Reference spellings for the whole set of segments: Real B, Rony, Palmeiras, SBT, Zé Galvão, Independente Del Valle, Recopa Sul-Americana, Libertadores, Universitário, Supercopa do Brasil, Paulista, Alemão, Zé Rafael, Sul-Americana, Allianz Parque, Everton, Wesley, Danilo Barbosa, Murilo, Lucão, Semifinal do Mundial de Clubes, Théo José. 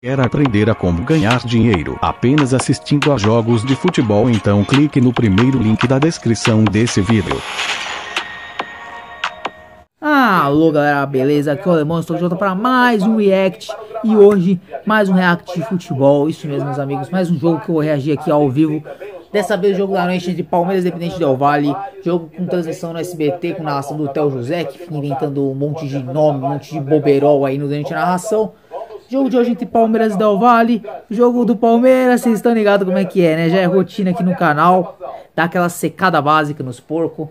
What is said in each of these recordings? Quer aprender a como ganhar dinheiro apenas assistindo a jogos de futebol? Então clique no primeiro link da descrição desse vídeo. Alô galera, beleza? Aqui é o Alemão, estou de volta para mais um react. E hoje, mais um react de futebol, isso mesmo meus amigos, mais um jogo que eu vou reagir aqui ao vivo. Dessa vez o jogo da noite de Palmeiras e Independente Del Valle, jogo com transmissão no SBT, com narração do Théo José, que fica inventando um monte de nome, um monte de boberol aí durante a narração. Jogo de hoje entre Palmeiras e Del Valle, jogo do Palmeiras, vocês estão ligados como é que é, né? Já é rotina aqui no canal, dá aquela secada básica nos porcos,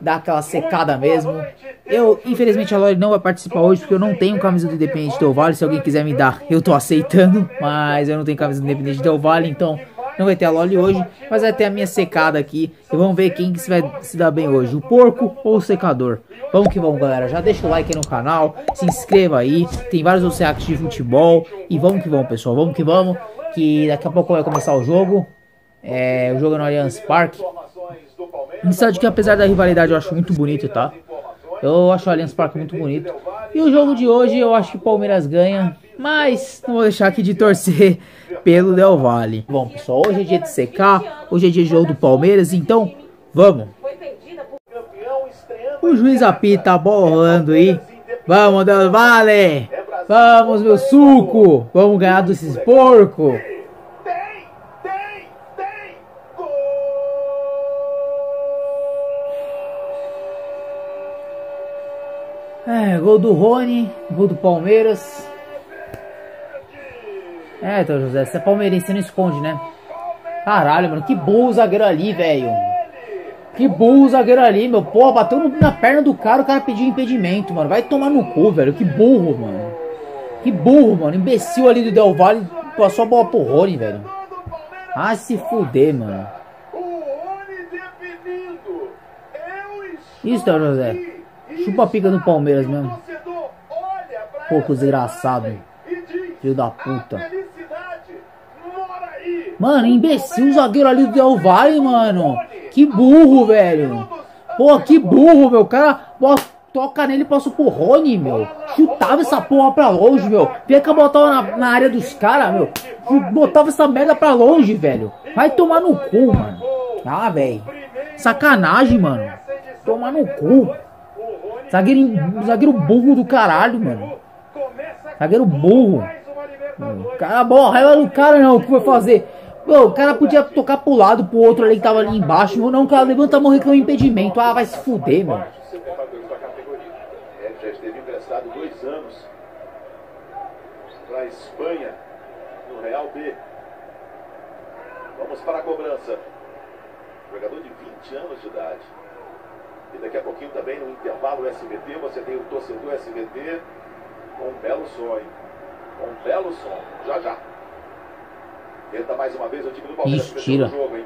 dá aquela secada mesmo. Eu, infelizmente, a Lore não vai participar hoje porque eu não tenho camisa do Independente Del Valle, se alguém quiser me dar, eu tô aceitando, mas eu não tenho camisa do Independente Del Valle, então não vai ter a Lore hoje, mas vai ter a minha secada aqui e vamos ver quem que vai se dar bem hoje, o porco ou o secador. Vamos que vamos galera, já deixa o like aí no canal, se inscreva aí, tem vários outros reacts de futebol e vamos que vamos pessoal, vamos, que daqui a pouco vai começar o jogo, o jogo é no Allianz Parque. Um estádio que apesar da rivalidade eu acho muito bonito, tá? Eu acho o Allianz Parque muito bonito. E o jogo de hoje eu acho que o Palmeiras ganha, mas não vou deixar aqui de torcer pelo Del Valle. Bom pessoal, hoje é dia de secar, hoje é dia de jogo do Palmeiras, então vamos. O juiz apita a bola rolando aí. Vamos Del Valle, vamos meu suco, vamos ganhar desses porcos. Gol do Rony, gol do Palmeiras. Théo José, você é palmeirense, você não esconde, né? Caralho, mano, que bom o zagueiro ali, velho. Que bom o zagueiro ali, meu. Porra, bateu na perna do cara, o cara pediu impedimento, mano. Vai tomar no cu, velho. Que burro, mano. Que burro, mano. Imbecil ali do Del Valle, passou a bola pro Rony, velho. Ah, se fuder, mano. Isso, Théo José. Chupa a pica do Palmeiras mesmo. Pouco desgraçado. Filho da puta. Mano, imbecil o zagueiro ali do Del Valle, mano. Que burro, velho. Pô, que burro, meu. O cara toca nele e passa pro Rony, meu. Chutava essa porra pra longe, meu. Peca botava na área dos caras, meu. Botava essa merda pra longe, velho. Vai tomar no cu, mano. Ah, velho. Sacanagem, mano. Tomar no cu. Zagueiro burro do caralho, mano. Zagueiro burro. O cara, borra ela no cara, não. O que vai fazer? Meu, o cara podia tocar pro lado, pro outro ali que tava ali embaixo. Meu, não, cara, levanta a mão, reclama impedimento. Ah, vai se fuder, mano. Ele já esteve emprestado 2 anos pra Espanha, no Real B. Vamos para a cobrança. Jogador de 20 anos de idade. E daqui a pouquinho também, no intervalo SBT, você tem o torcedor SBT com um belo sonho. Já, já. Tenta mais uma vez o time do Palmeiras fechando o jogo, hein?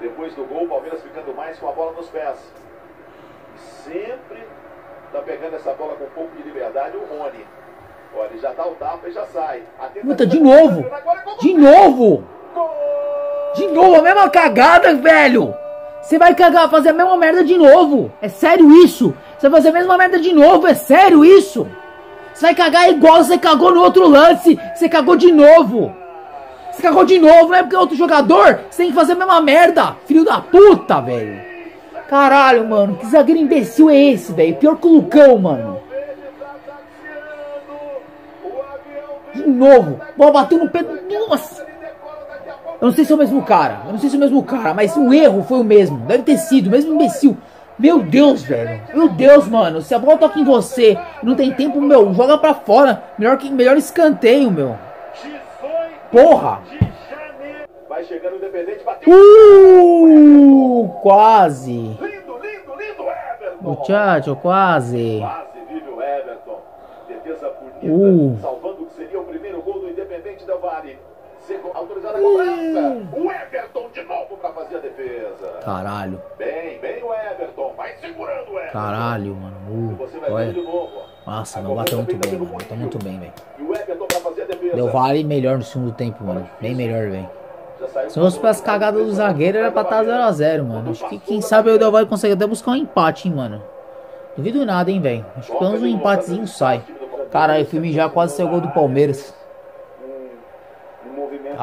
Depois do gol, o Palmeiras ficando mais com a bola nos pés. E sempre tá pegando essa bola com um pouco de liberdade o Rony. Olha, ele já dá o tapa e já sai. Puta, de novo! De novo! De novo, a mesma cagada, velho! Você vai cagar, fazer a mesma merda de novo. É sério isso? Você vai fazer a mesma merda de novo, é sério isso? Você vai cagar igual você cagou no outro lance. Você cagou de novo. Você cagou de novo, não é porque é outro jogador. Você tem que fazer a mesma merda. Filho da puta, velho. Caralho, mano. Que zagueiro imbecil é esse, velho? Pior que o Lucão, mano. De novo. Bola bateu no pé. Nossa. Eu não sei se é o mesmo cara, mas o erro foi o mesmo. Deve ter sido, o mesmo imbecil. Meu Deus, velho. Meu Deus, mano. Se a bola toca em você, não tem tempo, meu, joga pra fora. Melhor escanteio, meu. Porra. Vai chegando o Independente, bateu. Quase. Lindo, lindo Everton. Muchacho, quase. Quase vive o Everton. Defesa bonita, salvando o que seria o primeiro gol do Independente Del Valle. Autorizada a cobrança. O Everton de novo pra fazer a defesa. Caralho. Bem o Everton. Vai segurando o Everton. Caralho, mano. Você vai ver de novo. Nossa, não bateu muito bem, mano. Bateu muito bem, velho. E o Everton pra fazer a defesa. Del Valle melhor no segundo tempo, mano. Bem melhor, velho. Se fosse pelas cagadas do zagueiro, era pra estar 0x0, mano. Acho que quem sabe o Del Valle consegue até buscar um empate, hein, mano. Duvido nada, hein, velho. Acho que pelo menos um empatezinho sai. Caralho, eu fui mijar, quase saiu o gol do Palmeiras. um movimento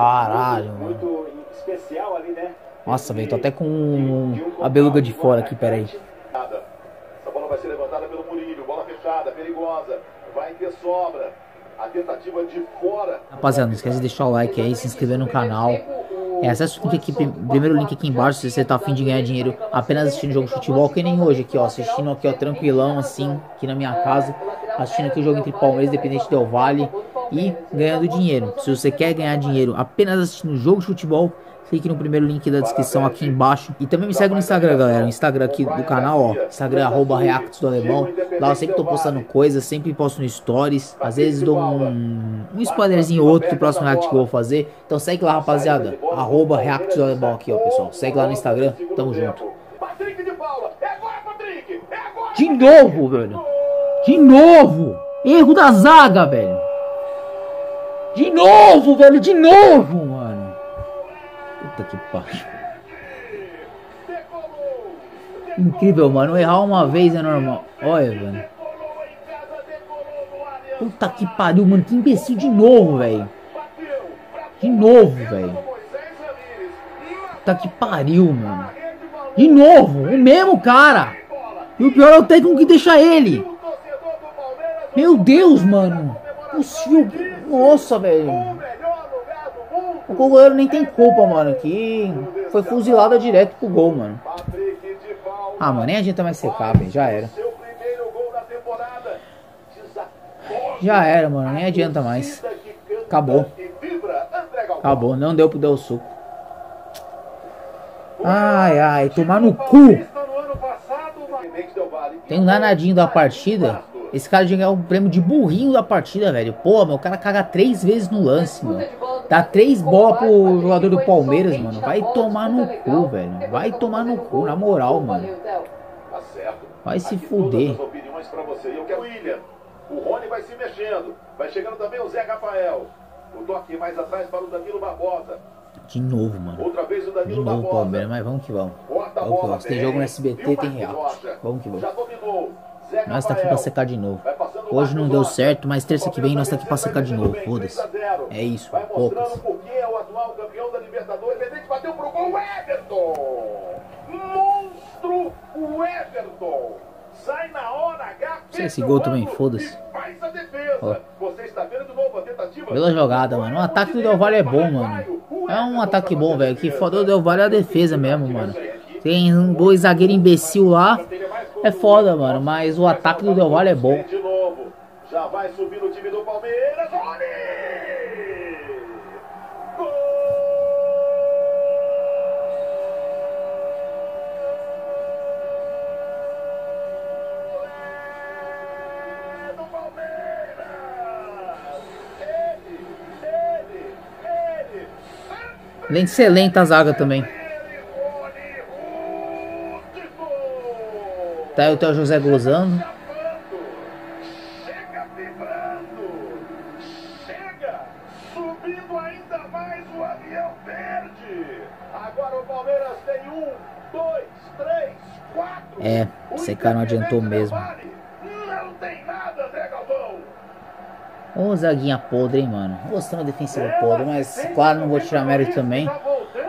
muito especial ali, né? Nossa, velho, tô até com a beluga de fora aqui, peraí. Essa bola vai ser levantada pelo Murilo, bola fechada, perigosa, vai ter sobra. A tentativa de fora. Rapaziada, não esquece de deixar o like aí, se inscrever no canal. É, acessa o link aqui, primeiro link aqui embaixo, se você tá afim de ganhar dinheiro apenas assistindo jogo de futebol, que nem hoje aqui, ó, assistindo aqui, ó, tranquilão, assim, aqui na minha casa, assistindo aqui o jogo entre Palmeiras e Independente Del Valle e ganhando dinheiro. Se você quer ganhar dinheiro apenas assistindo jogo de futebol, clique no primeiro link da descrição aqui embaixo. E também me segue no Instagram, galera. O Instagram aqui do canal, ó. Instagram, @reacts do Alemão. Lá eu sempre tô postando coisas, sempre posto no stories. Às vezes dou um spoilerzinho ou outro do próximo react que eu vou fazer. Então segue lá, rapaziada. @reacts do Alemão aqui, ó, pessoal. Segue lá no Instagram. Tamo junto. De novo, velho. De novo. Erro da zaga, velho. De novo, velho. De novo, mano. Puta que pariu. Incrível, mano. Errar uma vez é normal. Olha, velho. Puta que pariu, mano. Que imbecil de novo, velho. De novo, velho. Puta que pariu, mano. De novo. O mesmo cara. E o pior é o técnico que deixa ele. Meu Deus, mano. Possível. Nossa, velho. O goleiro nem tem culpa, mano, que foi fuzilada direto pro gol, mano. Ah, mano, nem adianta mais secar, velho, já era. Já era, mano, nem adianta mais. Acabou. Acabou, não deu pro dar o suco. Ai, ai, tomar no cu. Tem um danadinho da partida. Esse cara de ganhar o prêmio de burrinho da partida, velho. Pô, meu, o cara caga 3 vezes no lance, mano. Dá 3 bolas pro jogador do Palmeiras, mano. Vai tomar no cu, velho. Vai tomar no cu, na moral, mano. Vai se fuder. O Rony vai se mexendo. Vai chegando também o Zé Rafael. O toque mais atrás para o Danilo Barbosa. De novo, mano. Outra vez o Danilo Barbosa. De novo, Palmeiras, mas vamos que vamos. Tem jogo no SBT, tem real. Vamos que vamos. Já dominou. Nós tá aqui pra secar de novo. Hoje não deu certo, mas terça que vem nós tá aqui pra secar de novo. Foda-se. É isso, poucas. Esse gol também, foda-se. Bela jogada, mano. O ataque do Del Valle é bom, mano. É um ataque bom, velho. Que foda do Del Valle é a defesa mesmo, mano. Tem um dois zagueiro imbecil lá. É foda, mano, mas o ataque do Del Valle é bom. De novo, já vai subir o time do Palmeiras. Gol! É do Palmeiras! Ele! Além de ser lenta a zaga também. Tá aí o Théo José gozando. Chega vibrando. Chega. Subindo ainda mais o avião verde. Agora o Palmeiras tem 1, 2, 3, 4. É, esse cara não adiantou mesmo. Não tem nada, Zé Galvão. Ô, zaguinha podre, hein, mano. Gostando da defensiva podre, mas claro, não vou tirar mérito também.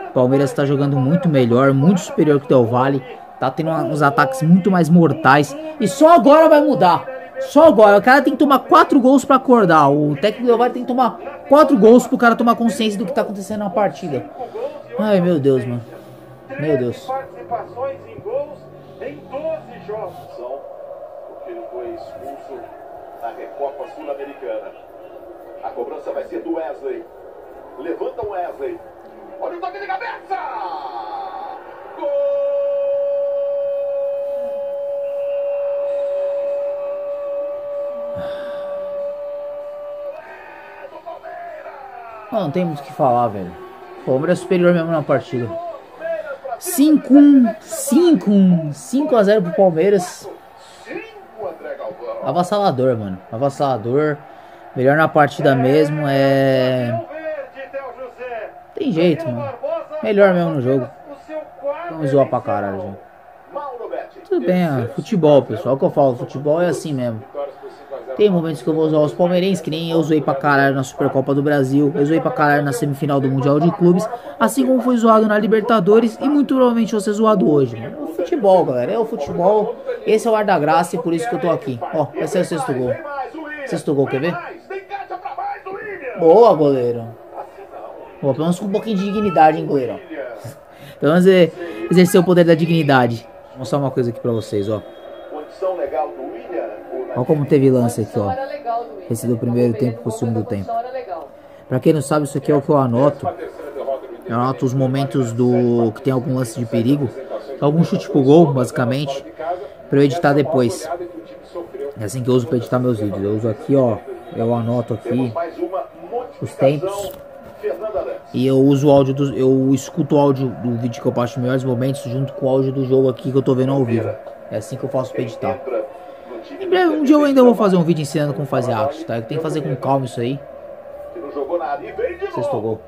O Palmeiras tá jogando muito melhor, muito superior que o Del Valle. Tá tendo uns ataques muito mais mortais. E só agora vai mudar. Só agora. O cara tem que tomar 4 gols pra acordar. O técnico do Del Valle tem que tomar 4 gols pro cara tomar consciência do que tá acontecendo na partida. Ai, meu Deus, mano. Meu Deus. Participações em gols em 12 jogos. Porque ele foi expulso na Recopa Sul-Americana. A cobrança vai ser do Wesley. Levanta o Wesley. Olha o toque de cabeça! Gol! Não tem muito o que falar, velho. O Palmeiras é superior mesmo na partida. 5 a 0 pro Palmeiras. Avassalador, mano. Avassalador. Melhor na partida mesmo. É. Tem jeito, mano. Melhor mesmo no jogo. Vamos zoar pra caralho, gente. Tudo bem, ó. Futebol, pessoal. É o que eu falo. Futebol é assim mesmo. Tem momentos que eu vou usar os palmeirenses, que nem eu zoei pra caralho na Supercopa do Brasil, eu zoei pra caralho na Semifinal do Mundial de Clubes, assim como fui zoado na Libertadores e muito provavelmente vou ser zoado hoje, mano. É o futebol, galera, é o futebol, esse é o ar da graça e por isso que eu tô aqui. Ó, vai ser o sexto gol. Sexto gol, quer ver? Boa, goleiro. Pelo menos com um pouquinho de dignidade, hein, goleiro. Pelo menos exercer o poder da dignidade. Vou mostrar uma coisa aqui pra vocês, ó. Olha como teve lance aqui, ó. Esse do primeiro tempo pro segundo tempo. Pra quem não sabe, isso aqui é o que eu anoto. Eu anoto os momentos do que tem algum lance de perigo, algum chute pro gol, basicamente, pra eu editar depois. É assim que eu uso pra editar meus vídeos. Eu uso aqui, ó. Eu anoto aqui os tempos. E eu uso o áudio do, eu escuto o áudio do vídeo que eu passo nos melhores momentos junto com o áudio do jogo aqui que eu tô vendo ao vivo. É assim que eu faço pra editar. Em breve, um dia eu ainda vou fazer um vídeo ensinando como fazer arte, tá? Eu tenho que fazer com calma isso aí. Sexto gol.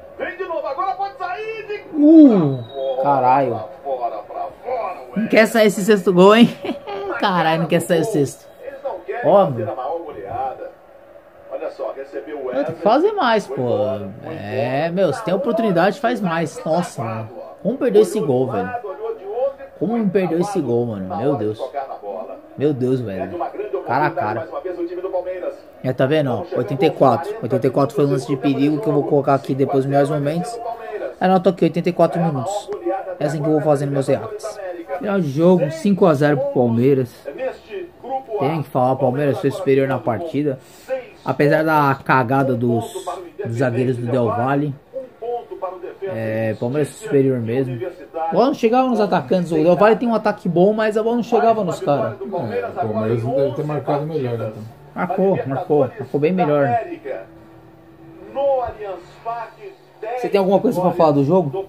Caralho. Não quer sair esse sexto gol, hein? Caralho, não quer sair o sexto. Óbvio. Tem que fazer mais, pô. É, meu, se tem oportunidade, faz mais. Nossa, mano. Como perdeu esse gol, velho? Como me perdeu esse gol, mano? Meu Deus. Meu Deus, velho. Cara a cara. É, tá vendo, ó? 84. 84 foi o lance de perigo que eu vou colocar aqui depois dos melhores momentos. Anota aqui, 84 minutos. É assim que eu vou fazendo meus reacts. Final de jogo, 5 a 0 pro Palmeiras. Tem que falar, Palmeiras foi superior na partida. Apesar da cagada dos zagueiros do Del Valle, Palmeiras superior mesmo. A bola não chegava nos atacantes. O Del Valle tem um ataque bom, mas a bola não chegava nos caras. O Palmeiras deve ter marcado melhor, né? Marcou bem melhor. Você tem alguma coisa pra falar do jogo?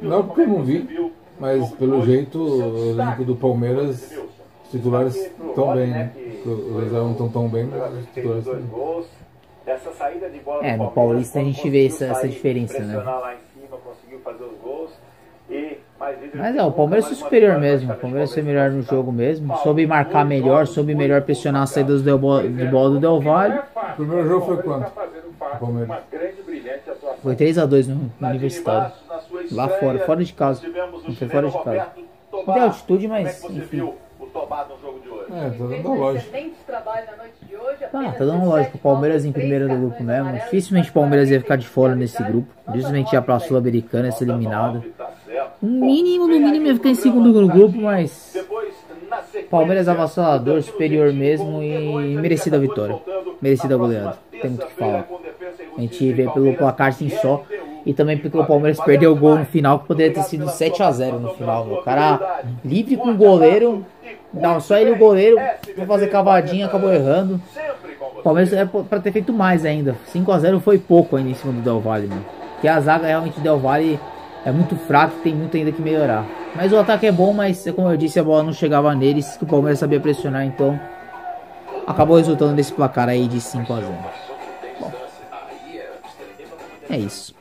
Não, porque eu não vi. Mas pelo jeito, o elenco do Palmeiras, os titulares estão bem, né? Eles não estão tão bem, mas os titulares estão bem. É, no Paulista a gente vê essa diferença, né? Mas é, o Palmeiras foi superior mesmo. O Palmeiras foi melhor no jogo mesmo. Soube marcar melhor, soube melhor pressionar as saídas de bola do Del Valle. O primeiro jogo foi quanto? O Palmeiras. Foi 3 a 2 no Universitário. Lá fora, fora de casa. Não foi fora de casa. Não tem altitude, mas enfim. Tá dando lógico. Palmeiras em primeiro do grupo mesmo. Dificilmente o Palmeiras ia ficar de fora nesse grupo. Dificilmente ia pra Sul-Americana, ia ser eliminado. No mínimo ia ficar em segundo no grupo, mas Palmeiras avassalador, superior mesmo e merecida a vitória. Merecida a goleada. Tem muito o que falar. A gente vê pelo placar sim só. E também porque o Palmeiras perdeu o gol no final, que poderia ter sido 7 a 0 no final. O cara livre com o goleiro. Não, só ele e o goleiro foi fazer cavadinha, acabou errando. O Palmeiras era pra ter feito mais ainda. 5 a 0 foi pouco ainda em cima do Del Valle, mano. Porque a zaga realmente do Del Valle é muito fraca e tem muito ainda que melhorar. Mas o ataque é bom, mas como eu disse, a bola não chegava neles, que o Palmeiras sabia pressionar, então acabou resultando nesse placar aí de 5 a 0. Bom, é isso.